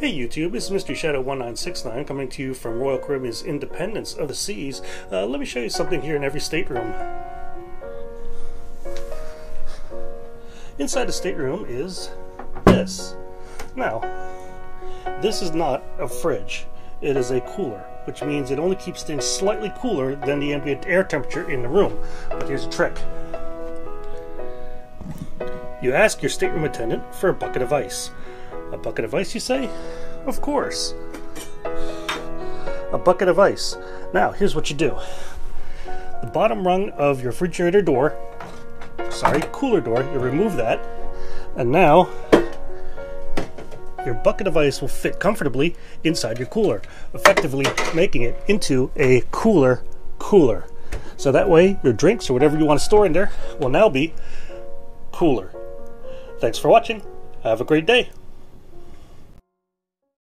Hey YouTube, it's Mystery Shadow 1969 coming to you from Royal Caribbean's Independence of the Seas. Let me show you something here in every stateroom. Inside the stateroom is this. Now, this is not a fridge. It is a cooler, which means it only keeps things slightly cooler than the ambient air temperature in the room. But here's a trick. You ask your stateroom attendant for a bucket of ice. A bucket of ice, you say? Of course. A bucket of ice. Now, here's what you do. The bottom rung of your refrigerator door, sorry, cooler door, you remove that, and now your bucket of ice will fit comfortably inside your cooler, effectively making it into a cooler. So that way, your drinks or whatever you want to store in there will now be cooler. Thanks for watching. Have a great day.